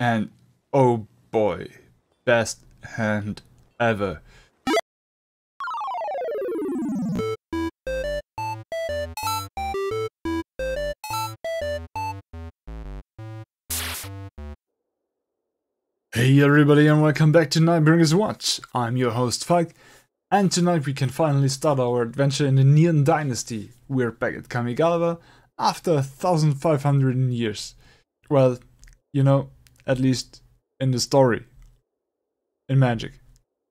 And oh boy, best hand ever. Hey everybody and welcome back to Nightbringer's Watch. I'm your host Falk, and tonight we can finally start our adventure in the Neon Dynasty. We're back at Kamigawa after 1500 years. Well, you know, at least in the story. In Magic.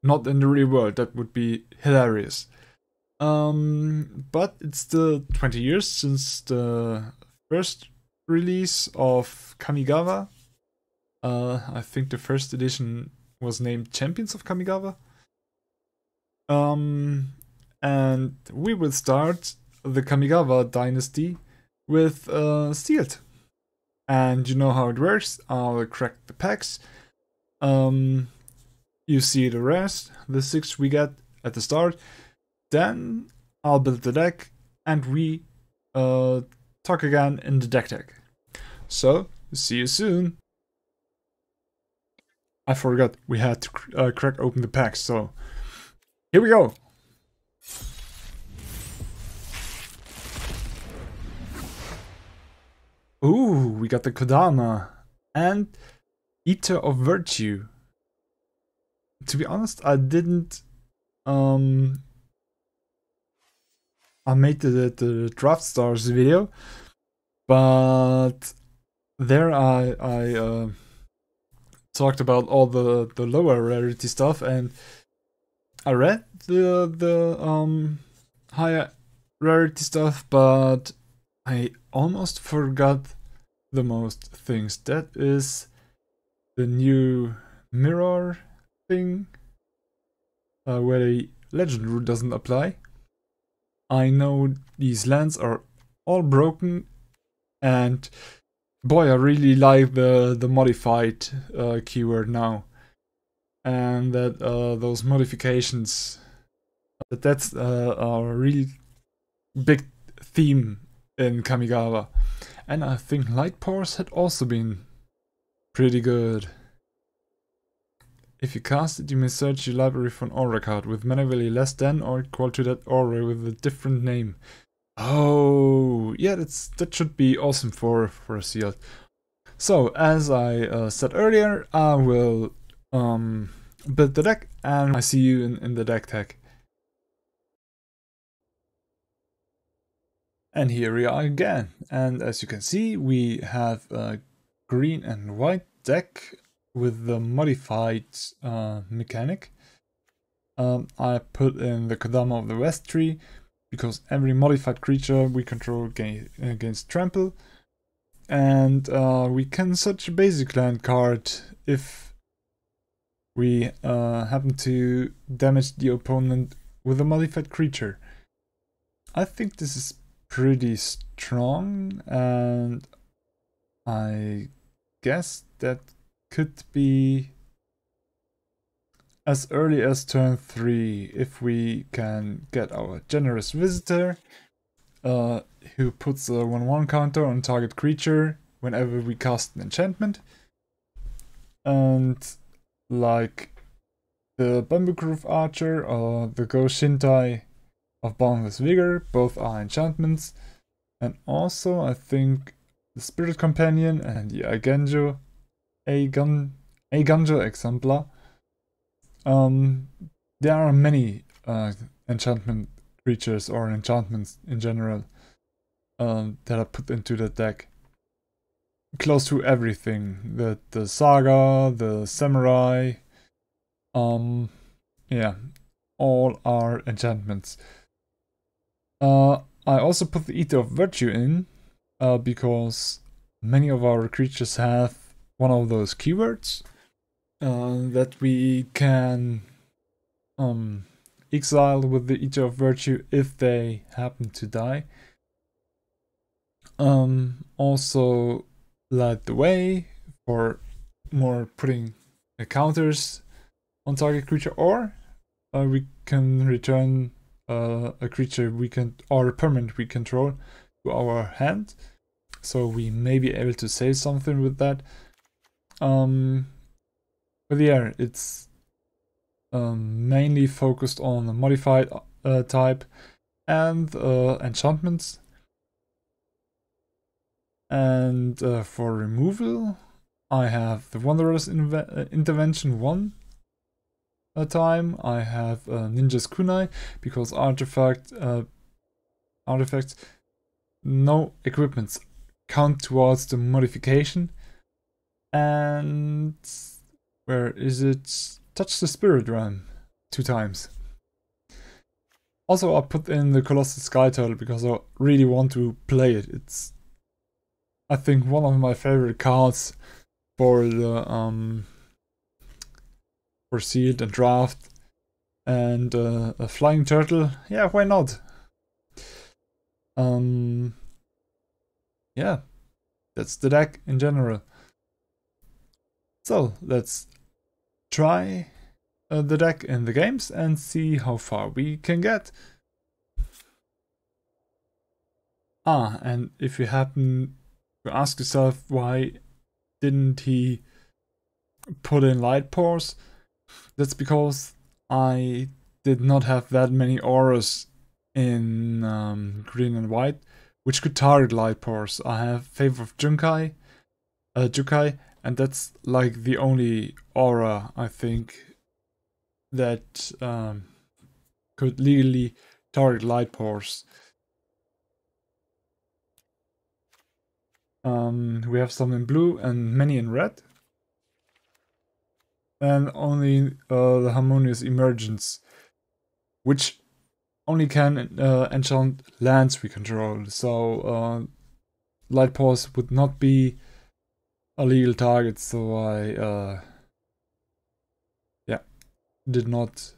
Not in the real world, that would be hilarious. But it's still 20 years since the first release of Kamigawa. I think the first edition was named Champions of Kamigawa. And we will start the Kamigawa dynasty with Sealed. And you know how it works. I'll crack the packs. You see the rest, the 6 we get at the start. Then I'll build the deck and we talk again in the deck. So, see you soon. I forgot we had to crack open the packs, so here we go! Ooh, we got the Kodama and Eater of Virtue. To be honest, I didn't... I made the Draft Stars video, but there I talked about all the lower rarity stuff, and I read the higher rarity stuff, but I almost forgot the most things. That is the new mirror thing, where the legend rule doesn't apply. I know these lands are all broken, and boy, I really like the modified keyword now, and that those modifications, that's a really big theme in Kamigawa. And I think Light Paws had also been pretty good. If you cast it, you may search your library for an aura card with mana value less than or equal to that aura with a different name. Oh, yeah, that should be awesome for a Sealed. So, as I said earlier, I will build the deck, and I see you in the deck tech. And here we are again, and as you can see, we have a green and white deck with the modified mechanic. I put in the Kodama of the West Tree, because every modified creature we control gain against trample, and we can search a basic land card if we happen to damage the opponent with a modified creature. I think this is pretty strong, and I guess that could be as early as turn 3, if we can get our Generous Visitor, who puts a 1/1 counter on target creature whenever we cast an enchantment. And like the Bamboo Grove Archer or the Gōshintai of Boundless Vigor, both are enchantments. And also I think the Spirited Companion and the Eiganjo Exemplar. There are many enchantment creatures, or enchantments in general, that are put into the deck. Close to everything, the saga, the samurai, yeah, all are enchantments. I also put the Eater of Virtue in, because many of our creatures have one of those keywords. That we can exile with the Eater of Virtue if they happen to die. Also light the way for more putting counters on target creature, or we can return a creature we can, or a permanent we control, to our hand, so we may be able to save something with that. But yeah, it's mainly focused on the modified type and enchantments. And for removal, I have the Wanderer's Intervention 1 time. I have Ninja's Kunai, because artifacts, no equipments count towards the modification. And where is it? Touch the Spirit Realm 2 times. Also, I put in the Colossal Sky Turtle because I really want to play it. It's, I think, one of my favorite cards for the for sealed and draft, and a flying turtle. Yeah, why not? Yeah, that's the deck in general. So let's try the deck in the games and see how far we can get. Ah, and if you happen to ask yourself why didn't he put in Light Paws, that's because I did not have that many auras in green and white which could target Light Paws. I have Favor of Jukai, and that's like the only aura I think that could legally target Light Paws. We have some in blue and many in red. And only the Harmonious Emergence, which only can enchant lands we control, so Light Paws would not be a legal target, so I yeah, did not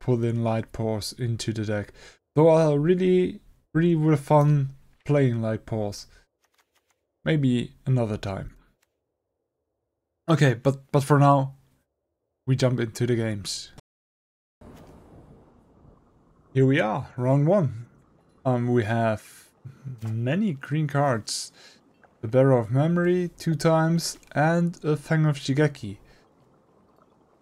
put in Light Paws into the deck. Though I really would have fun playing Light Paws. Maybe another time. Okay, but for now, we jump into the games. Here we are, round one. We have many green cards. The Bearer of Memory 2 times and a Fang of Shigeki.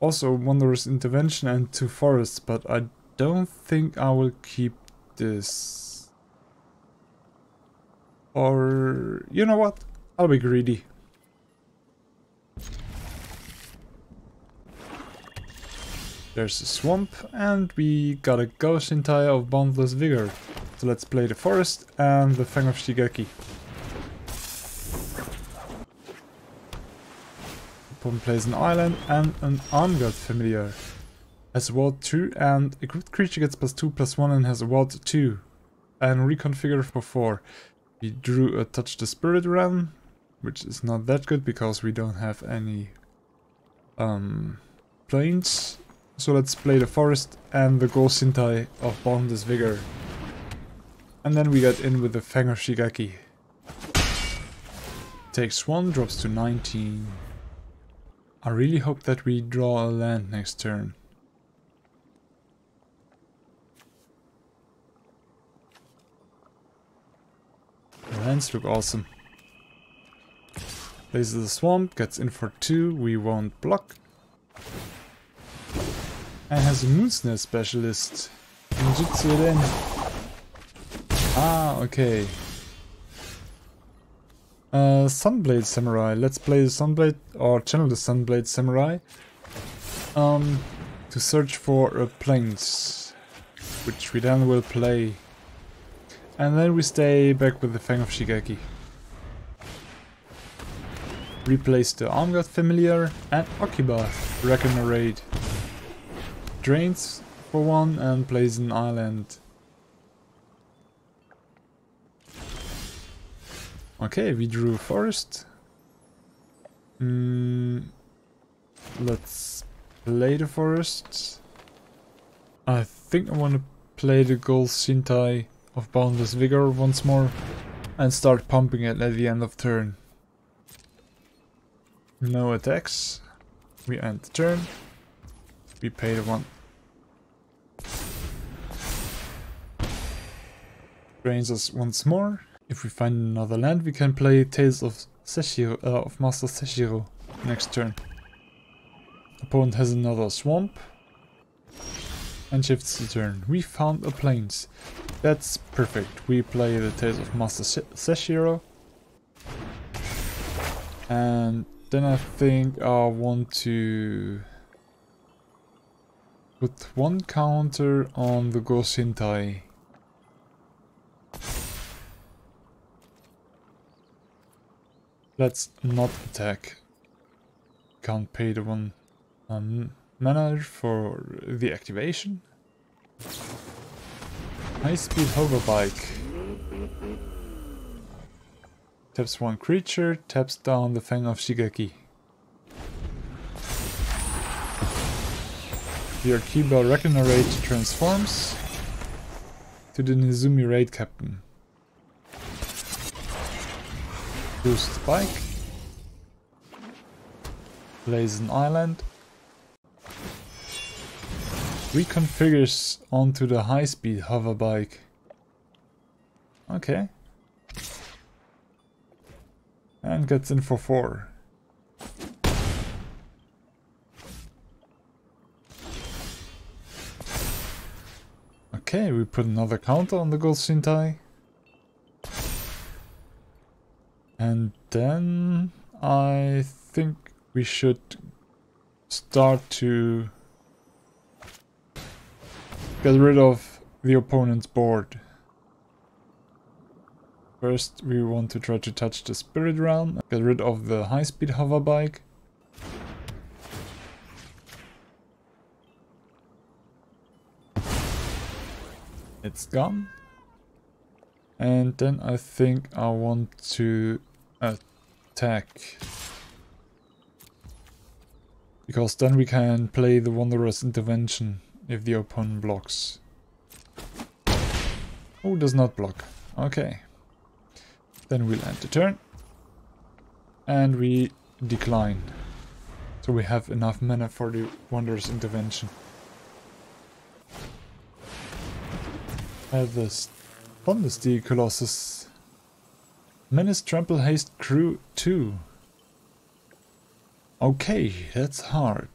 Also Wondrous Intervention and 2 forests, but I don't think I will keep this. Or, you know what? I'll be greedy. There's a swamp, and we got a Gōshintai of Boundless Vigor. So let's play the forest and the Fang of Shigeki. Opponent plays an island and an Armgaunt Familiar. Has a ward 2 and a equipped creature gets +2/+1 and has a ward 2. And reconfigure for 4. We drew a Touch the Spirit Realm, which is not that good because we don't have any planes. So let's play the forest and the Gōshintai of Boundless Vigor. And then we get in with the Fang of Shigeki. Takes 1, drops to 19. I really hope that we draw a land next turn. The lands look awesome. Places the swamp, gets in for 2, we won't block. And has a Moonsnare Specialist. Ninjutsu it in. Ah, okay. Sunblade Samurai. Let's play the Sunblade, or channel the Sunblade Samurai. To search for plains, which we then will play. And then we stay back with the Fang of Shigeki. Replace the Armgaunt Familiar and Okiba. Reconnerate. Drains for 1 and plays an island. Okay, we drew a forest. Let's play the forest. I think I want to play the Gōshintai of Boundless Vigor once more and start pumping it at the end of turn. No attacks. We end the turn. We pay the 1. Drains us once more. If we find another land, we can play Tales of Master Seshiro. next turn. Opponent has another swamp. And shifts the turn. We found a plains. That's perfect. We play the Tales of Master Seshiro. And then I think I want to put one counter on the Gōshintai. Let's not attack. Can't pay the one mana for the activation. High Speed Hover Bike. Taps one creature, taps down the Fang of Shigeki. The Arkiba Regenerate transforms to the Nezumi Raid Captain. Boost Bike. Plays an island. Reconfigures onto the High Speed Hover Bike. Okay. And gets in for 4. Okay, we put another counter on the Gōshintai. And then I think we should start to get rid of the opponent's board. First we want to try to touch the Spirit Realm, get rid of the High Speed Hover Bike. It's gone. And then I think I want to attack. Because then we can play the Wanderer's Intervention if the opponent blocks. Oh, does not block. Okay. Then we'll end the turn. And we decline. So we have enough mana for the Wanderer's Intervention. Have this Thundersteel Colossus. Menace Trample Haste Crew 2. Okay, that's hard.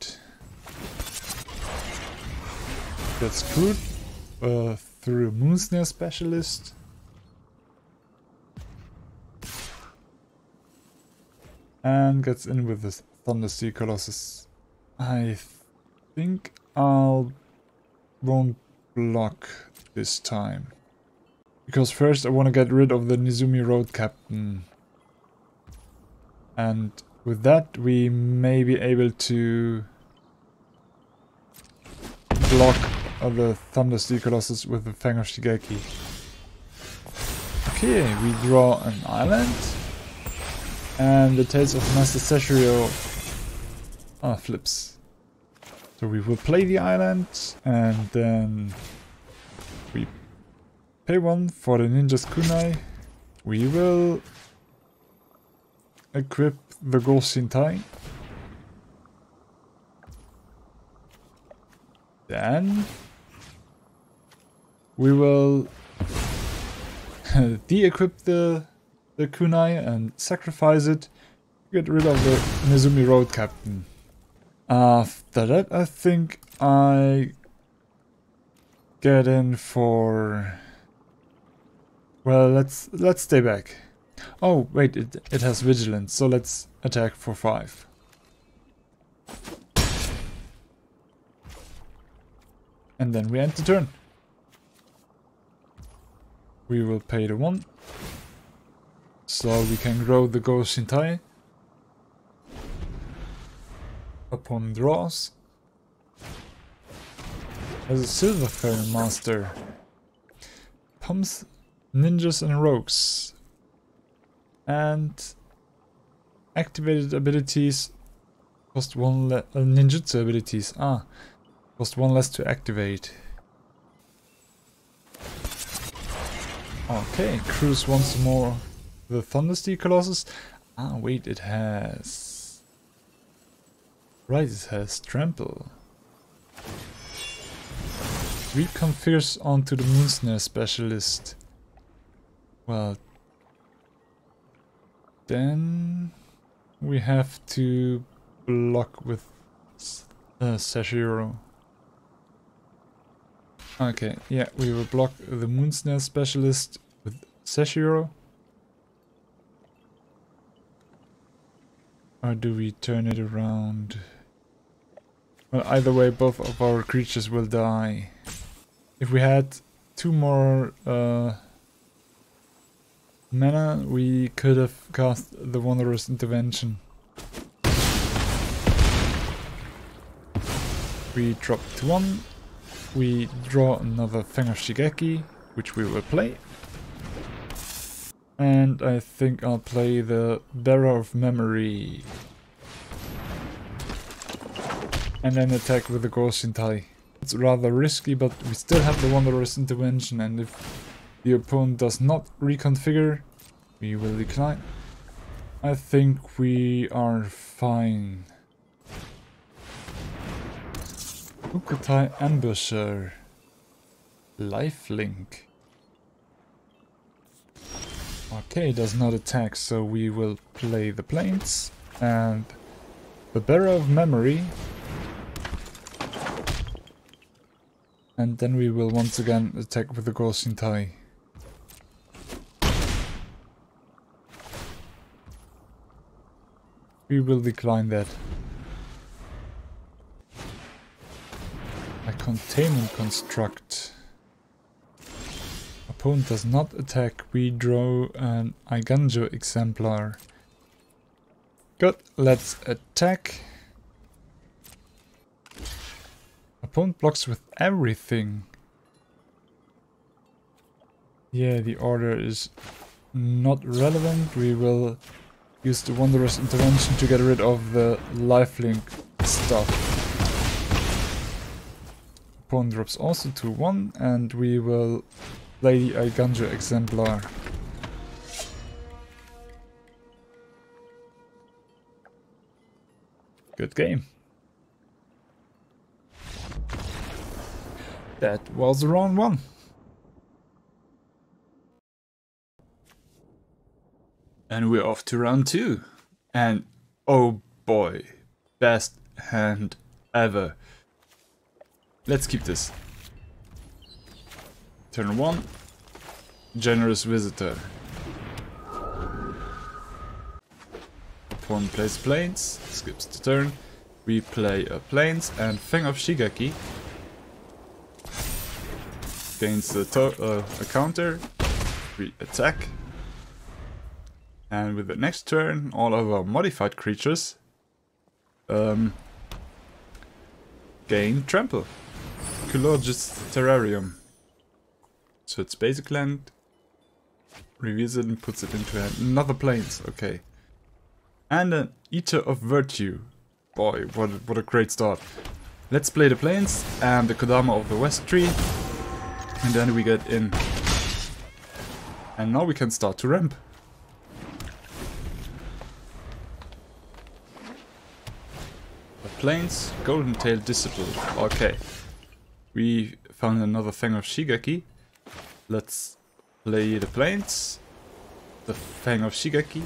Got screwed through Moonsnare Specialist. And gets in with the Thundersteel Colossus. I think I'll won't block this time. Because first I want to get rid of the Nezumi Road Captain. And with that, we may be able to block the Thundersteel Colossus with the Fang of Shigeki. Okay, we draw an island. And the Tales of Master Seshiro flips. So we will play the island, and then we pay one for the Ninja's Kunai. We will equip the Gōshintai. Then we will de-equip the Kunai and sacrifice it. Get rid of the Nezumi Road Captain. After that, I think I get in for. Well, let's stay back. Oh wait, it has vigilance, so let's attack for 5. And then we end the turn. We will pay the 1. So we can grow the Gōshintai. Upon draws. As a Silver Fairy Master. Pumps ninjas and rogues. And activated abilities cost 1 less. Ninjutsu abilities. Cost 1 less to activate. Okay, cruise once more the Thundersteel Colossus. Wait, it has. Right, it has trample. Reconfigures onto the Moonsnare Specialist. Well, then we have to block with Seshiro. Okay, yeah, we will block the Moonsnare Specialist with Seshiro. Or do we turn it around? Well, either way, both of our creatures will die. If we had two more mana, we could have cast the Wanderer's Intervention. We dropped one. We draw another Fang of Shigeki, which we will play. And I think I'll play the Bearer of Memory. And then attack with the Gōshintai. It's rather risky, but we still have the Wanderer's Intervention, and if the opponent does not reconfigure, we will decline. I think we are fine. Ukutai Ambusher. Lifelink. Okay, does not attack, so we will play the planes. And the Bearer of Memory. And then we will once again attack with the Gōshintai. We will decline that. A containment construct. Opponent does not attack, we draw an Eiganjo Exemplar. Good, let's attack. Opponent blocks with everything. Yeah, the order is not relevant. We will use the Wanderer's Intervention to get rid of the lifelink stuff. Opponent drops also to 1, and we will play the Eiganjo Exemplar. Good game. That was round one. And we're off to round two. And oh boy, best hand ever. Let's keep this. Turn 1, Generous Visitor. Opponent plays planes, skips the turn. We play a planes and Fang of Shigeki. Gains a counter, we attack, and with the next turn all of our modified creatures gain trample. Ecologist Terrarium. So it's basic land, reveals it and puts it into hand. Another plains, okay. And an Eater of Virtue. Boy, what a great start. Let's play the plains and the Kodama of the West Tree. And then we get in. And now we can start to ramp. The plains, Golden Tail Discipline. Okay. We found another Fang of Shigeki. Let's play the plains. The Fang of Shigeki.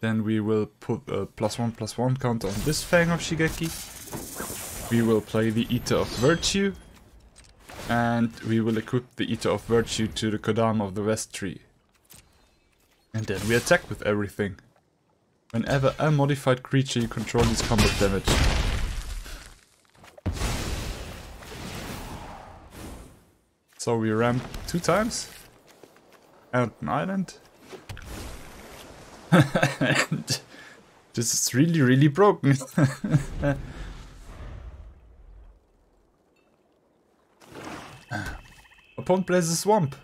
Then we will put a +1/+1 counter on this Fang of Shigeki. We will play the Eater of Virtue. And we will equip the Eater of Virtue to the Kodama of the West Tree. And then we attack with everything. Whenever a modified creature you control deals combat damage. So we ramp 2 times. And an island. And this is really, really broken. Opponent plays a swamp.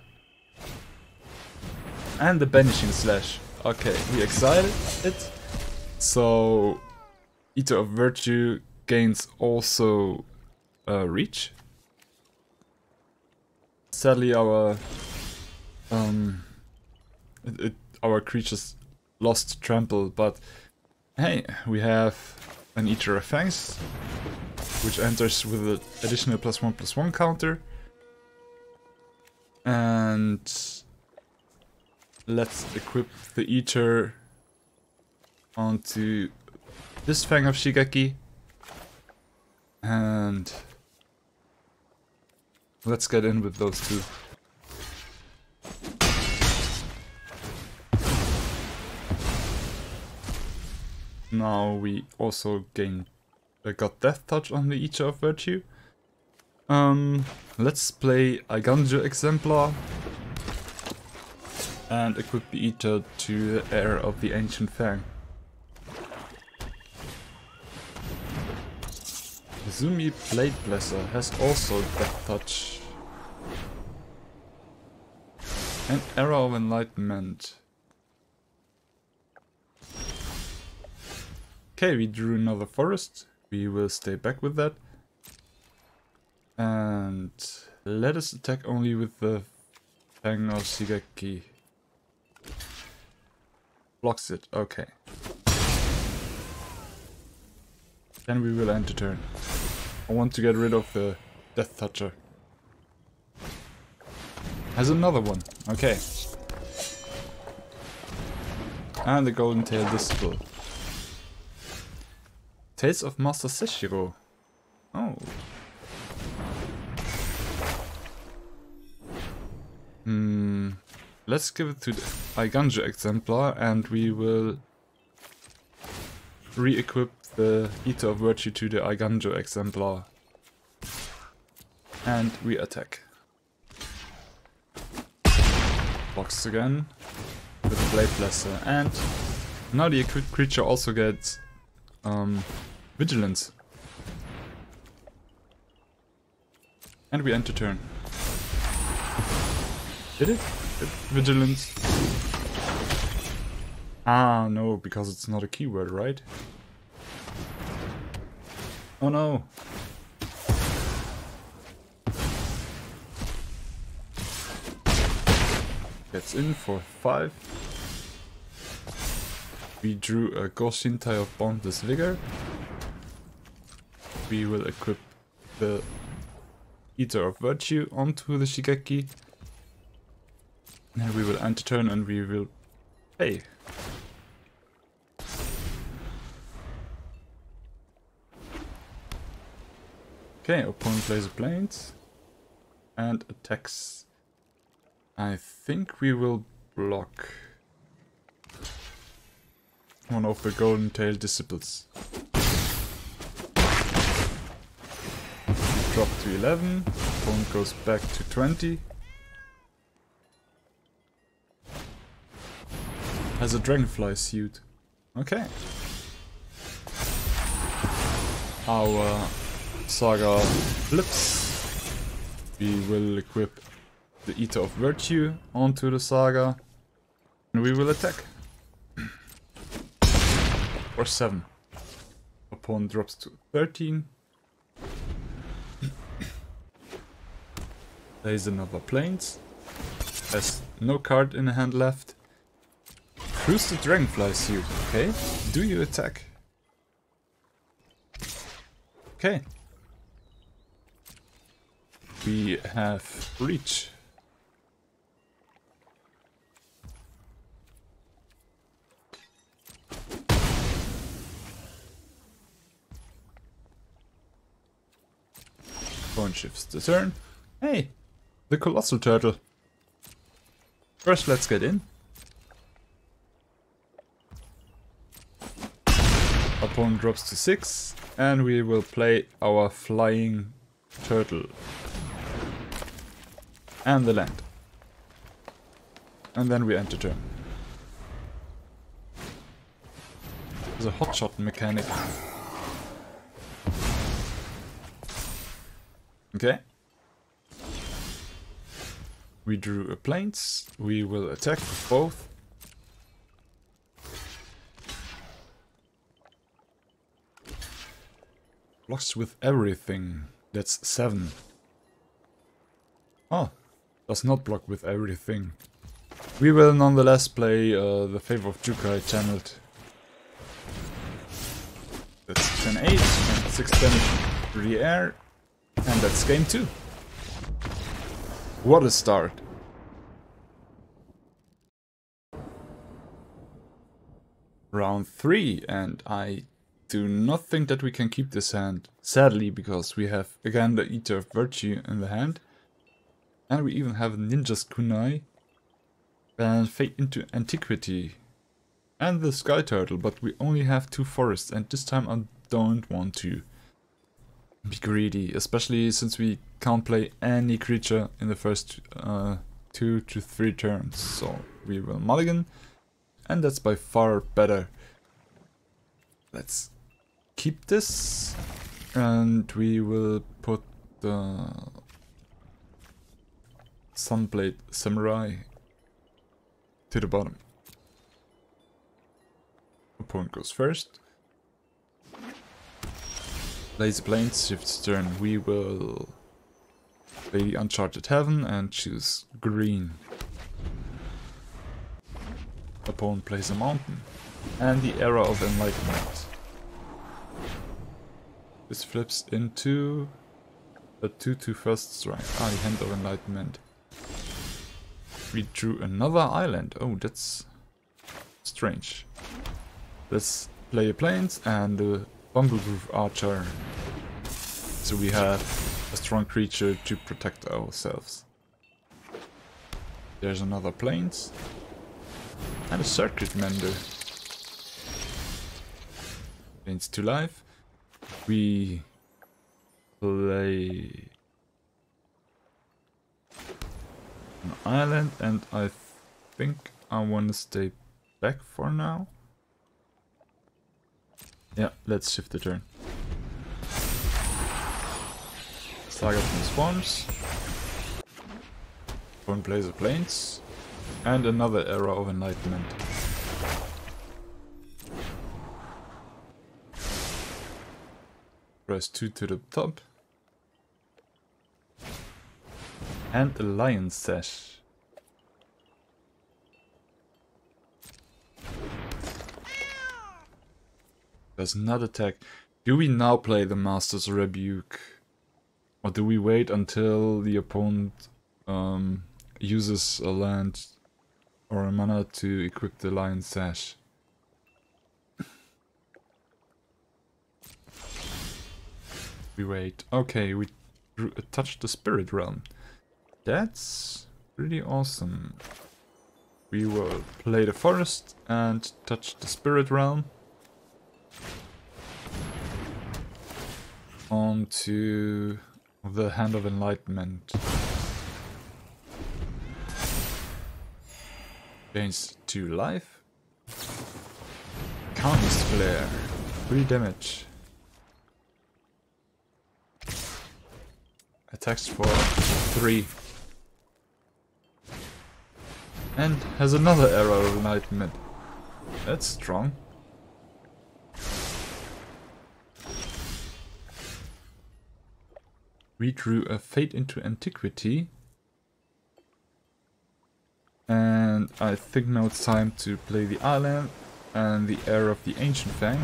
And the banishing slash. Okay, we exiled it. So Eater of Virtue gains also reach. Sadly our our creatures lost trample, but hey, we have an Eater of Fangs, which enters with an additional +1/+1 counter. And let's equip the Eater onto this Fang of Shigeki. And let's get in with those two. Now we also got Death Touch on the Eater of Virtue. Let's play Eiganjo Exemplar and equip the Eater to the Heir of the Ancient Fang. Nezumi Blade Blesser has also Death Touch. And Arrow of Enlightenment. Okay, we drew another forest. We will stay back with that. And let us attack only with the Fang of Shigeki. Blocks it, okay. Then we will end the turn. I want to get rid of the Death Toucher. Has another one, okay. And the Golden Tail Disciple. Tales of Master Seshiro. Oh. Let's give it to the Eiganjo Exemplar and we will re-equip the Eater of Virtue to the Eiganjo Exemplar. And we attack. Box again with the Blade Blesser. And now the equipped creature also gets Vigilance. And we end the turn. Did it? Vigilance. Ah, no, because it's not a keyword, right? Oh no. Gets in for 5. We drew a Gōshintai of Boundless Vigor. We will equip the Eater of Virtue onto the Shigeki. And we will end the turn and we will pay. Okay, opponent plays a plains and attacks. I think we will block one of the Golden Tail Disciples. We drop to 11, opponent goes back to 20. Has a Dragonfly Suit. Okay. Our Saga flips. We will equip the Eater of Virtue onto the Saga. And we will attack. Or 7. Opponent drops to 13. Plays another plains. Has no card in the hand left. Cruise the Dragonfly Suit, okay? Do you attack? Okay. We have Reach. Pawn shifts the turn. Hey! The Colossal Turtle. First, let's get in. Opponent drops to 6, and we will play our Flying Turtle. And the land. And then we end the turn. There's a hotshot mechanic. Okay. We drew a plains. We will attack with both. Blocks with everything. That's 7. Oh, does not block with everything. We will nonetheless play the Favor of Jukai channeled. That's 10-8 and 6 damage to the air. And that's game 2. What a start. Round 3, and I do not think that we can keep this hand, sadly, because we have again the Eater of Virtue in the hand. And we even have Ninja's Kunai and Fate into Antiquity and the Sky Turtle, but we only have two forests, and this time I don't want to be greedy, especially since we can't play any creature in the first 2 to 3 turns, so we will mulligan, and that's by far better. Let's keep this, and we will put the Sunblade Samurai to the bottom. Opponent goes first. Lazy Plains, shifts turn. We will play Uncharted Heaven and choose green. Opponent plays a mountain and the Era of Enlightenment. This flips into a 2-2 first strike. Ah, the Hand of Enlightenment. We drew another island. Oh, that's strange. Let's play a Plains and the Bamboo Grove Archer. So we have a strong creature to protect ourselves. There's another Plains. And a Circuit Mender. Plains to life. We play an island, and I think I want to stay back for now. Yeah, let's shift the turn. Saga transforms. One plays a Plains. And another Era of Enlightenment. Press 2 to the top. And a Lion Sash. Does not attack. Do we now play the Master's Rebuke? Or do we wait until the opponent uses a land or a mana to equip the Lion Sash? We wait. Okay, we touched the Spirit Realm. That's pretty awesome. We will play the forest and touch the Spirit Realm. On to the Hand of Enlightenment. Change to life. Countless Flare. 3 damage. Attacks for 3. And has another Arrow of Enlightenment. That's strong. We drew a Fate into Antiquity. And I think now it's time to play the island and the Heir of the Ancient Fang.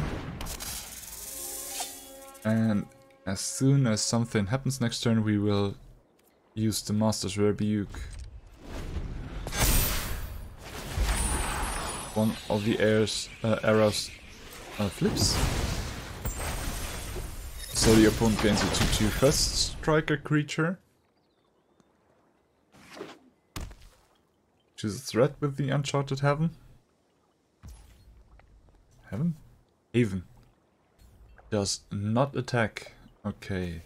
And as soon as something happens next turn, we will use the Master's Rebuke. One of the arrows flips. So the opponent gains a 2-2 first striker creature. Choose a threat with the Uncharted Heaven. Haven. Does not attack. Okay.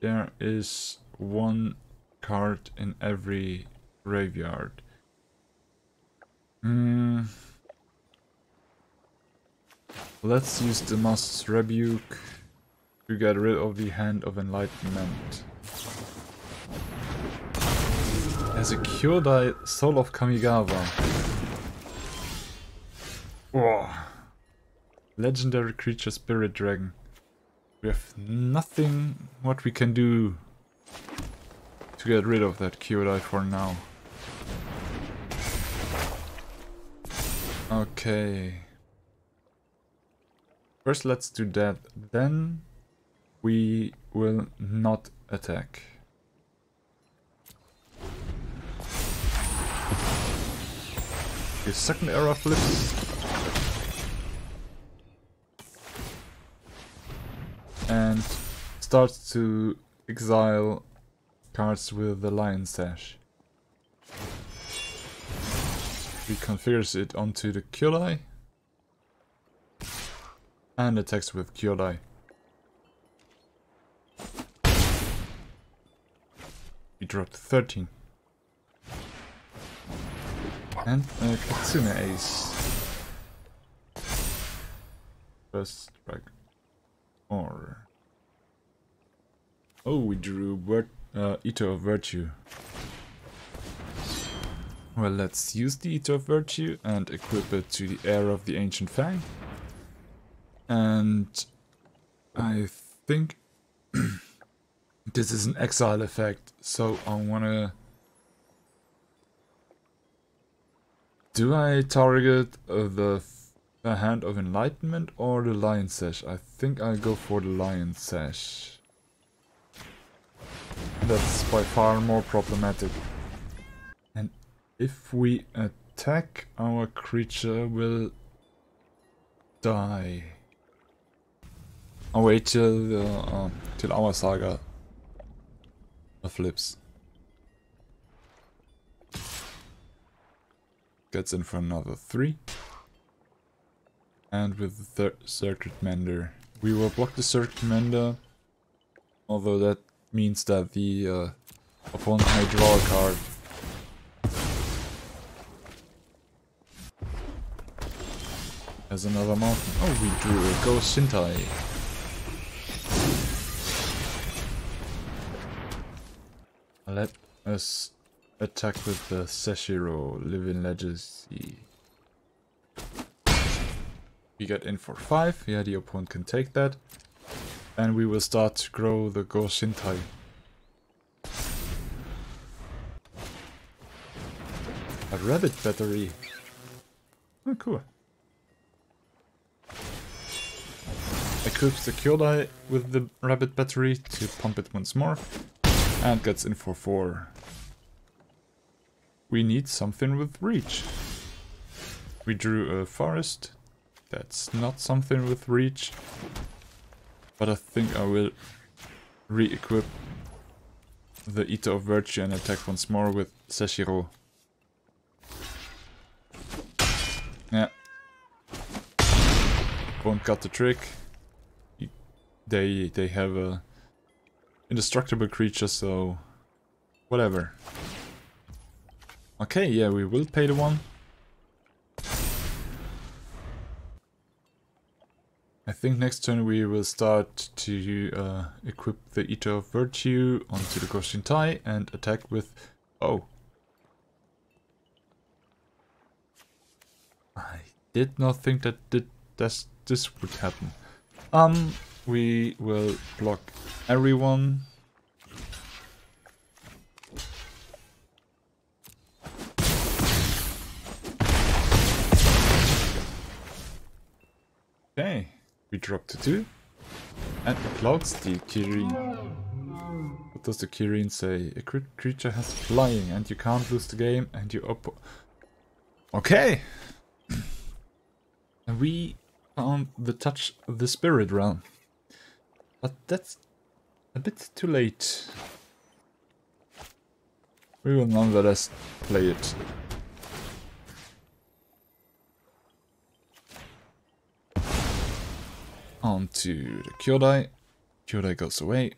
There is one card in every graveyard. Let's use the Master's Rebuke to get rid of the Hand of Enlightenment. As a Kyodai, Soul of Kamigawa. Whoa. Legendary creature Spirit Dragon. We have nothing what we can do to get rid of that Kyodai for now. Okay. First let's do that, then we will not attack. The second arrow flips. and start to exile cards with the Lion Sash. He configures it onto the Kyodai and attacks with Kyodai. He dropped 13. And a Kitsune Ace. First strike. Or. Oh, we drew Eater of Virtue. Well, let's use the Eater of Virtue and equip it to the Heir of the Ancient Fang. And I think this is an exile effect, so I wanna... Do I target the Hand of Enlightenment or the Lion Sash? I think I go for the Lion Sash. That's by far more problematic. If we attack, our creature will die. I'll wait till our saga flips. Gets in for another 3. And with the Circuit Mender. We will block the Circuit Mender, although that means that the opponent may draw a card. There's another mountain. Oh, we drew a Gōshintai. Let us attack with the Seshiro, Living Legacy. We get in for 5. Yeah, the opponent can take that. And we will start to grow the Gōshintai. A rabbit battery. Oh, cool. Equips the Kyodai with the rabbit battery to pump it once more, and gets in for 4. We need something with reach. We drew a forest. That's not something with reach, but I think I will re-equip the Eater of Virtue and attack once more with Seshiro. Yeah. Won't got the trick. They have a indestructible creature, so whatever. Okay, yeah, we will pay the 1. I think next turn we will start to equip the Eater of Virtue onto the Gōshintai and attack with... Oh. I did not think that this would happen. We will block everyone. Okay, we drop to 2. And it blocks the Kirin. What does the Kirin say? A creature has flying and you can't lose the game and you up. Okay! And we found the touch of the spirit realm. But that's a bit too late. We will nonetheless play it. On to the Kyodai. Kyodai goes away.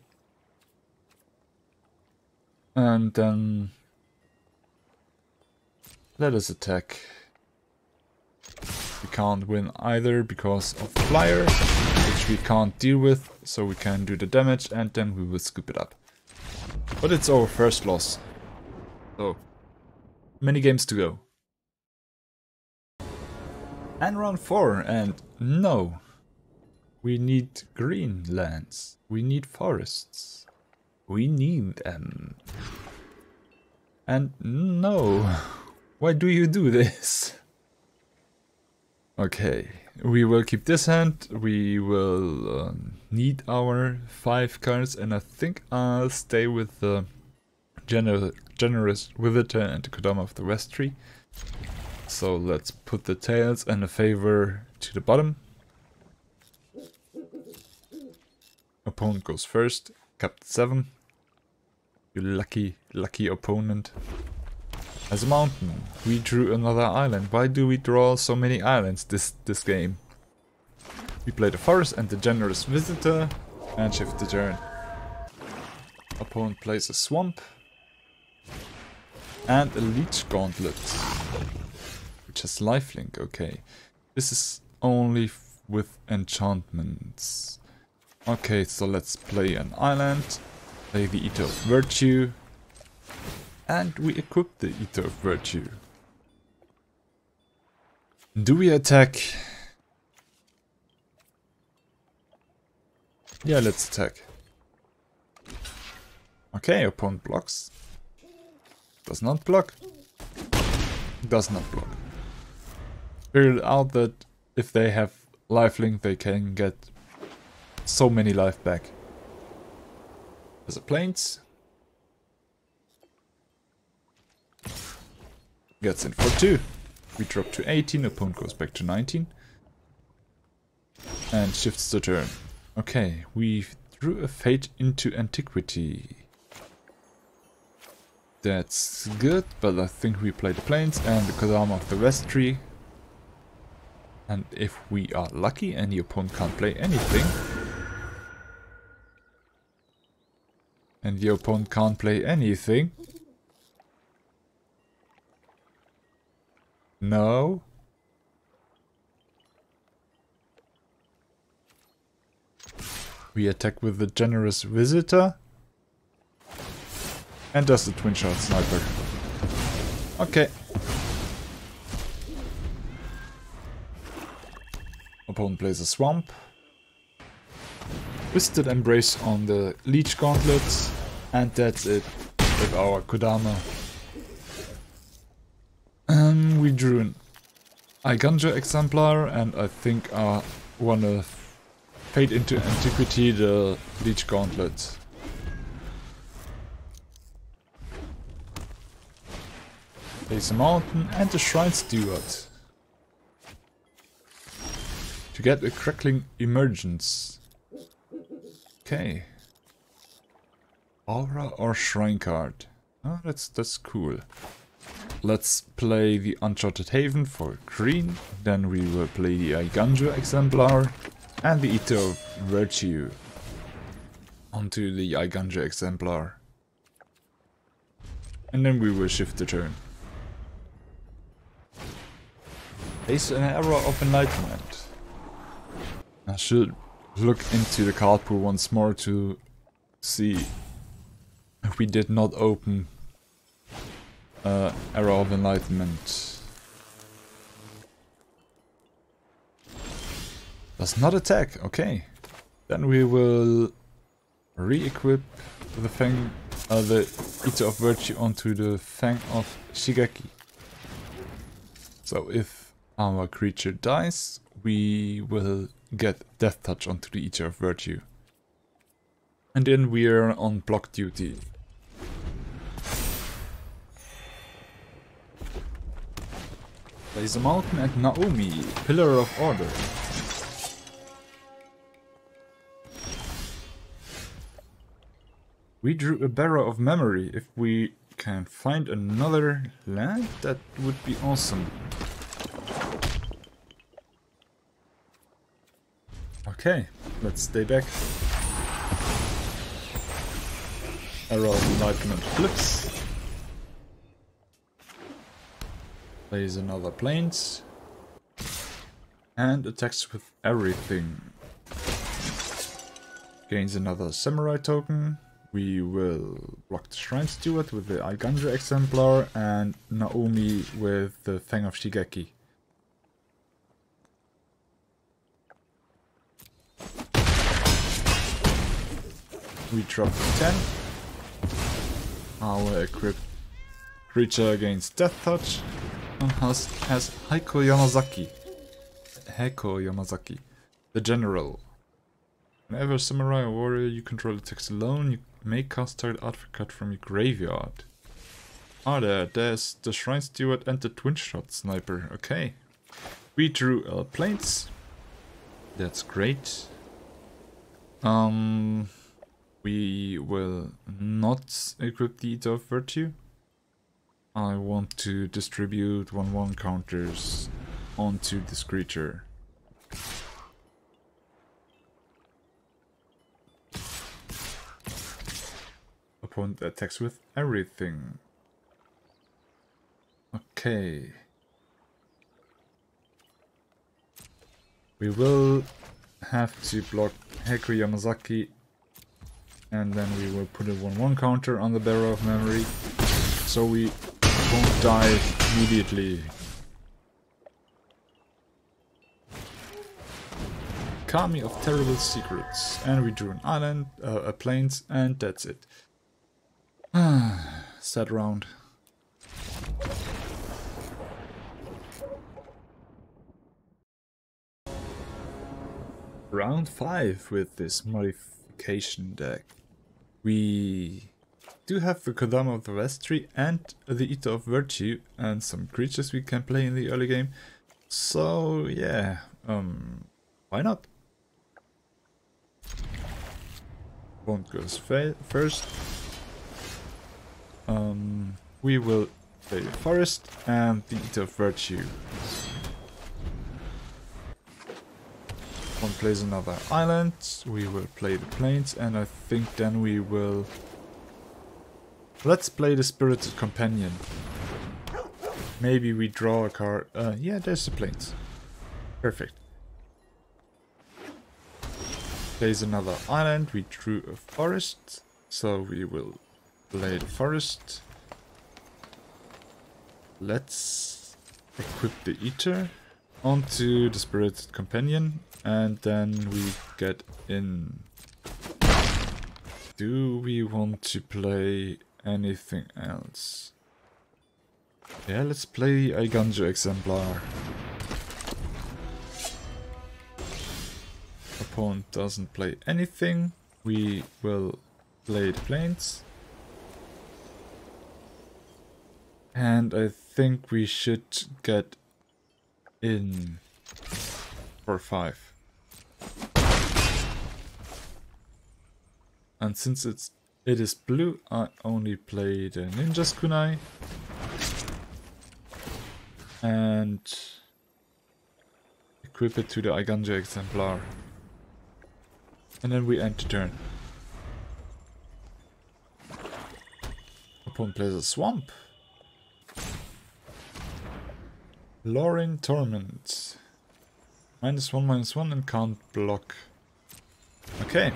And then... Let us attack. We can't win either because of flyer, which we can't deal with, so we can do the damage and then we will scoop it up. But it's our first loss. So, many games to go. And round 4, and no. We need green lands. We need forests. We need them. And no. Why do you do this? Okay, we will keep this hand, we will need our 5 cards, and I think I'll stay with the Generous Visitor and the Kodama of the West Tree. So let's put the Tails and the Favor to the bottom. opponent goes first. Capped 7. You lucky opponent. As a mountain. We drew another island. Why do we draw so many islands this game? We play the forest and the generous visitor. And shift the turn. Opponent plays a swamp. And a Leech Gauntlet, which has lifelink, okay. This is only with enchantments. Okay, so let's play an island, play the Eater of Virtue, and we equip the Eater of Virtue. Do we attack? Yeah, let's attack. Okay, opponent blocks. Does not block. Does not block. Figured out that if they have lifelink they can get so many life back. There's a plains. Gets in for 2. We drop to 18, opponent goes back to 19. And shifts the turn. Okay, we drew a fate into antiquity. That's good, but I think we play the plains and the Kodama of the West Tree. And if we are lucky and the opponent can't play anything. And the opponent can't play anything. No. We attack with the Generous Visitor. And does the twin shot sniper. Okay. Opponent plays a swamp. Twisted Embrace on the Leech Gauntlets. And that's it with our Kodama. We drew an Eiganjo Exemplar and I think I wanna fade into antiquity the Leech Gauntlet. Place a mountain and a Shrine Steward. To get a crackling emergence. Okay. Aura or Shrine card. Oh, that's cool. Let's play the Uncharted Heaven for green. Then we will play the Eiganjo Exemplar and the Eater of Virtue. Onto the Eiganjo Exemplar. And then we will shift the turn. Place an Arrow of Enlightenment. I should look into the card pool once more to see if we did not open Arrow of Enlightenment. Does not attack, okay. Then we will re-equip the Eater of Virtue onto the Fang of Shigeki. So if our creature dies, we will get Death Touch onto the Eater of Virtue. And then we are on block duty. Plays a mountain and Naomi, Pillar of Order. We drew a Bearer of Memory. If we can find another land, that would be awesome. Okay, let's stay back. Arrow of Enlightenment flips. Plays another plains. And attacks with everything. Gains another samurai token. We will block the Shrine Steward with the Eiganjo Exemplar and Naomi with the Fang of Shigeki. We drop 10. Our equipped creature gains Death Touch and has Heiko Yamazaki, the general. Whenever a samurai or warrior you control attacks alone, you may cast target artifact card from your graveyard. Ah, there's the Shrine Steward and the Twin Shot Sniper. Okay. We drew planes. That's great. We will not equip the Eater of Virtue. I want to distribute 1-1 counters onto this creature. Opponent attacks with everything. Okay. We will have to block Heku Yamazaki, and then we will put a 1-1 counter on the Bearer of Memory, so we won't die immediately. Kami of Terrible Secrets, and we drew an island, a plains, and that's it. Sad round. Round 5 with this modification deck. We do have the Kodama of the West Tree and the Eater of Virtue and some creatures we can play in the early game. So yeah, why not? Bond goes first. We will play the Forest and the Eater of Virtue. One plays another island, we will play the plains, and I think then we will... Let's play the Spirited Companion. Maybe we draw a card. Yeah, there's the plains. Perfect. Plays another island, we drew a forest, so we will play the forest. Let's equip the Eater onto the Spirited Companion. And then we get in. Do we want to play anything else? Yeah, let's play Eiganjo Exemplar. Opponent doesn't play anything. We will play the plains. And I think we should get in for 5. And since it is blue, I only played Ninja's Kunai. And equip it to the Eiganjo Exemplar. And then we end the turn. Opponent plays a swamp. Loring Torment. -1/-1 and can't block. Okay.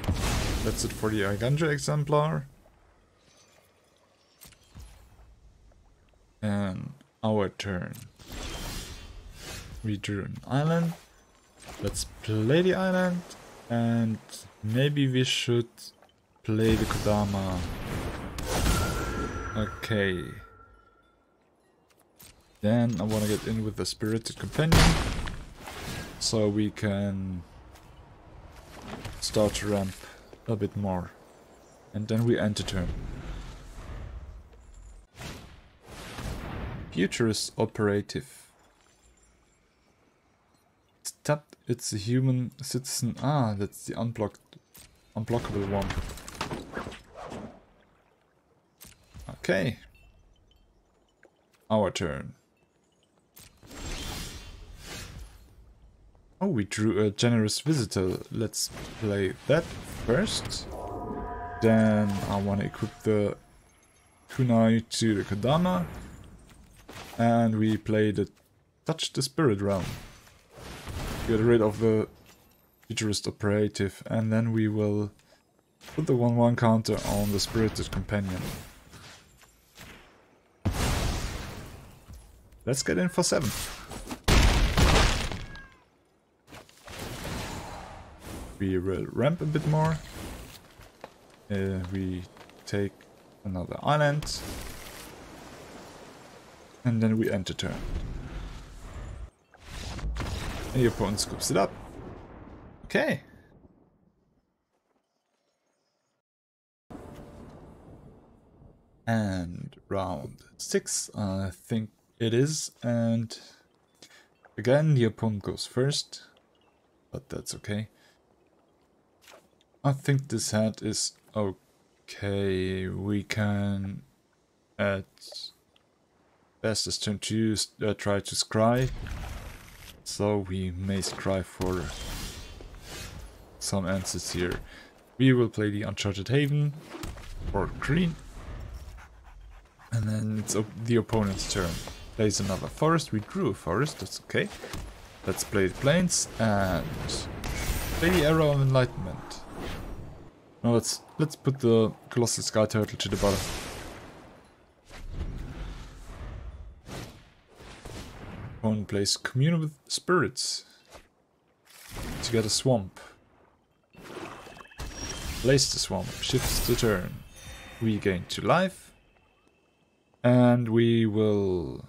That's it for the Eiganjo Exemplar. And our turn. We drew an island. Let's play the island. And maybe we should play the Kodama. Okay. Then I want to get in with the Spirited Companion. So we can start to ramp a bit more, and then we end the turn. Futurist Operative. It's tapped, it's a human citizen. Ah, that's the unblockable one. Okay. Our turn. Oh, we drew a Generous Visitor. Let's play that first. Then I want to equip the Kunai to the Kodama. And we play the Touch the Spirit Realm. Get rid of the Futurist Operative. And then we will put the 1-1 counter on the Spirited Companion. Let's get in for 7. We will ramp a bit more. We take another island. And then we end the turn. And your opponent scoops it up. Okay. And round 6, I think it is. And again, the opponent goes first. But that's okay. I think this hand is okay. We can at best this turn to use, try to scry. So we may scry for some answers here. We will play the Uncharted Haven for green. And then it's the opponent's turn. Plays another forest. We drew a forest, that's okay. Let's play the plains and play the Arrow of Enlightenment. Now let's put the Colossal Sky Turtle to the bottom. Opponent plays Commune with Spirits to get a swamp. Place the swamp, shifts the turn. We gain 2 life. And we will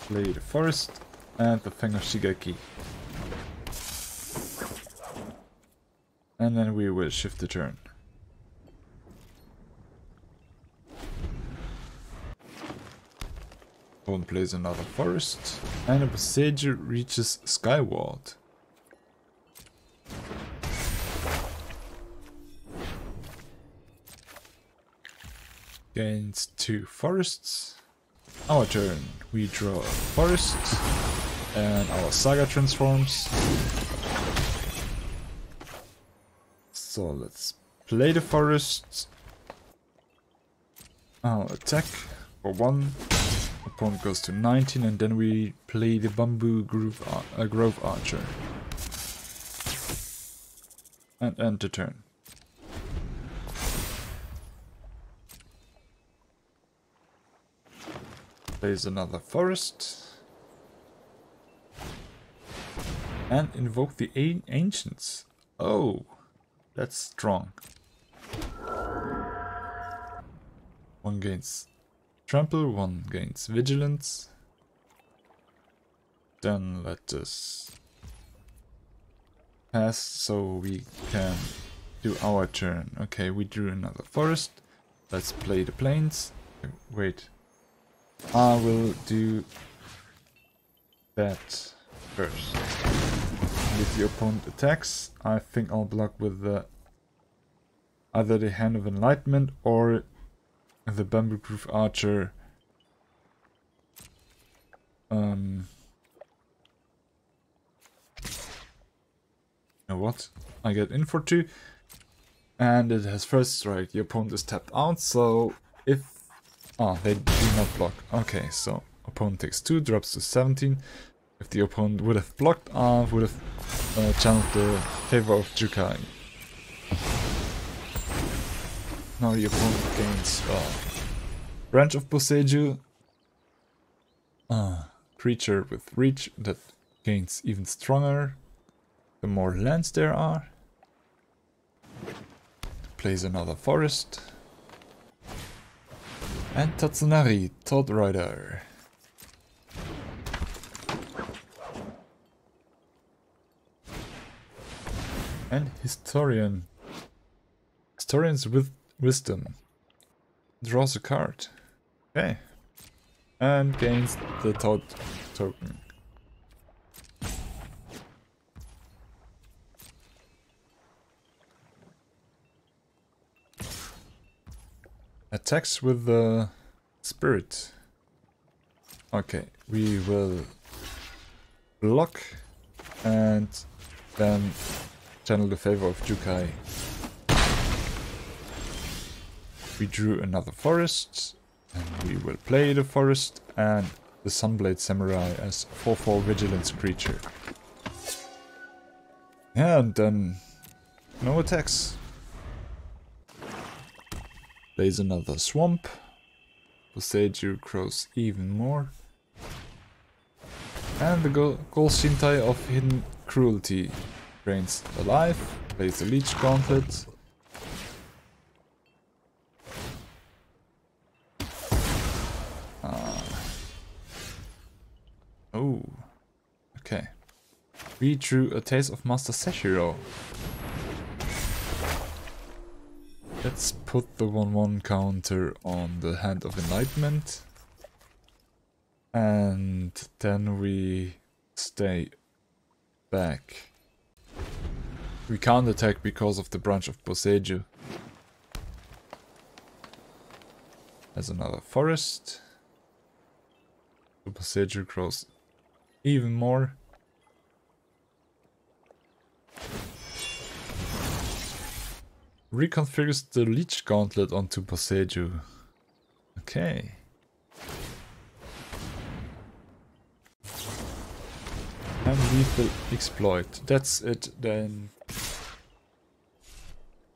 play the forest and the Fang of Shigeki. And then we will shift the turn. Opponent plays another forest. And a passager reaches skyward. Gains 2 forests. Our turn, we draw a forest, and our saga transforms. So let's play the forest. I'll attack for 1. Opponent goes to 19, and then we play the Bamboo Grove Archer. And end the turn. Plays another forest. And invoke the ancients. Oh, that's strong. One gains trample, one gains vigilance. Then let us pass so we can do our turn. Okay, we drew another forest. Let's play the plains. Wait. I will do that first. And if the opponent attacks, I think I'll block with the either the Hand of Enlightenment or the Bamboo Grove Archer you know what? I get in for 2 and it has first strike. Your opponent is tapped out, so if oh, they do not block. Okay, so opponent takes 2, drops to 17. If the opponent would have blocked, I would have channeled the Favor of Jukai. Now the opponent gains Branch of Boseiju. Creature with reach that gains even stronger the more lands there are. Plays another forest. And Tatsunari, Thought Rider. And Historian. Historians with Wisdom. Draws a card. Okay. And gains the Thought token. Attacks with the spirit. Okay, we will block and then channel the Favor of Jukai. We drew another forest and we will play the forest and the Sunblade Samurai as 4/4 vigilance creature. And then no attacks. Plays another swamp. Boseiju grows even more. And the Gōshintai of Hidden Cruelty drains alive. Plays a Leech Gauntlet. Oh. Okay. We drew a Tales of Master Seshiro. Let's put the 1/1 counter on the Hand of Enlightenment. And then we stay back. We can't attack because of the branch of Boseiju. There's another forest. The Boseiju grows even more. Reconfigures the Leech Gauntlet onto Boseiju. Okay. And lethal exploit. That's it then.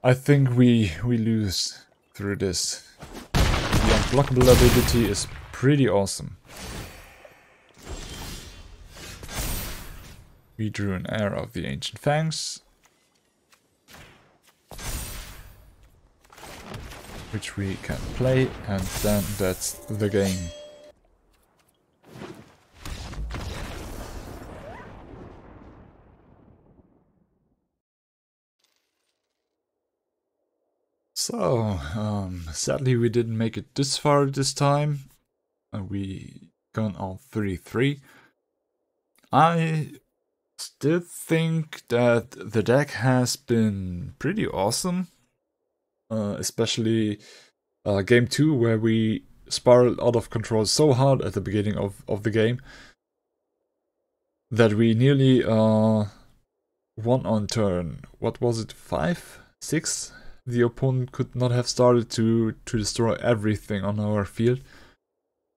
I think we lose through this. The unblockable ability is pretty awesome. We drew an Heir of the Ancient Fangs, which we can play, and then that's the game. So, sadly we didn't make it this far this time. We gone on 3-3. I still think that the deck has been pretty awesome. Especially game 2, where we spiraled out of control so hard at the beginning of the game that we nearly won on turn. What was it, 5? 6? The opponent could not have started to destroy everything on our field.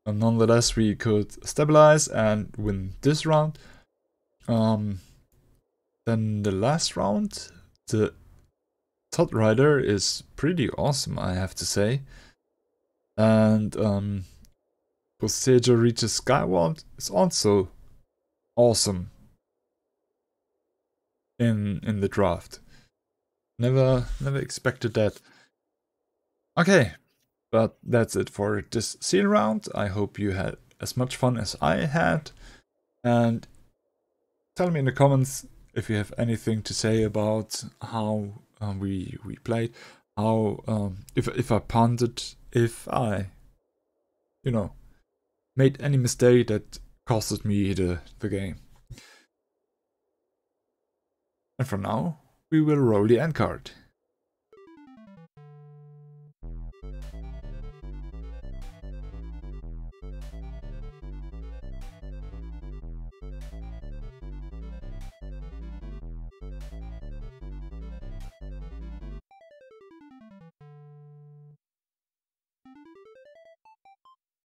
And nonetheless, we could stabilize and win this round. Then the last round, the Todd Rider is pretty awesome, I have to say. And Boseiju Reaches Skyward is also awesome in the draft. Never expected that. Okay, but that's it for this scene round. I hope you had as much fun as I had. And tell me in the comments if you have anything to say about how we played, how if I punted, if I, you know, made any mistake that costed me the game. And for now, we will roll the end card.